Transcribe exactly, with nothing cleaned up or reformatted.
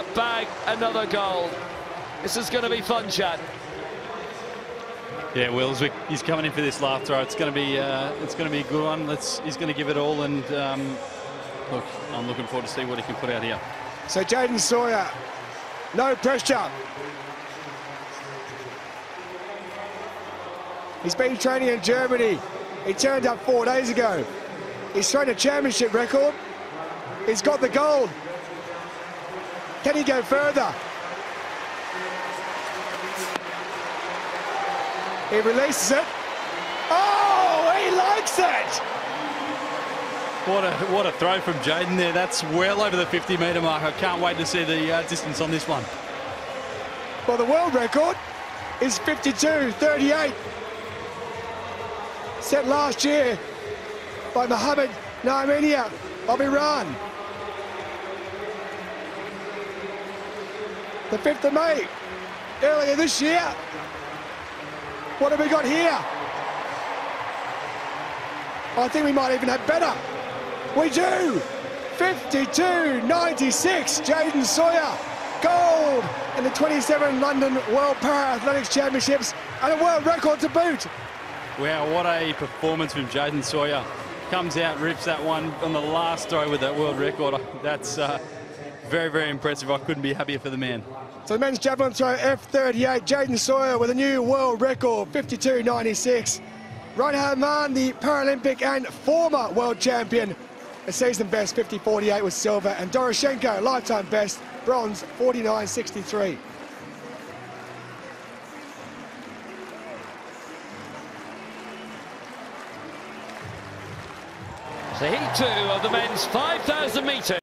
Sawyer bag another goal. This is going to be fun, Chad. Yeah, Wills, he's coming in for this last throw. It's going to be, uh, it's going to be a good one. Let's, he's going to give it all, and um, look, I'm looking forward to see what he can put out here. So Jayden Sawyer, no pressure. He's been training in Germany. He turned up four days ago. He's thrown a championship record. He's got the gold. Can he go further? He releases it. Oh, he likes it! What a what a throw from Jayden there. That's well over the fifty metre mark. I can't wait to see the uh, distance on this one. Well, the world record is fifty-two thirty-eight, set last year by Mohammed Nimenia of Iran. The fifth of May earlier this year. What have we got here? I think we might even have better. We do! fifty-two ninety-six, Jayden Sawyer. Gold in the twenty-seven London World Para Athletics Championships and a world record to boot. Wow, what a performance from Jayden Sawyer. Comes out, rips that one on the last throw with that world record. That's uh, very, very impressive. I couldn't be happier for the man. So the men's javelin throw F thirty-eight, Jayden Sawyer with a new world record, fifty-two ninety-six. Reinhardt Hamman, the Paralympic and former world champion, a season best fifty forty-eight with silver, and Doroshenko, lifetime best, bronze forty-nine sixty-three. So heat two of the men's five thousand metres.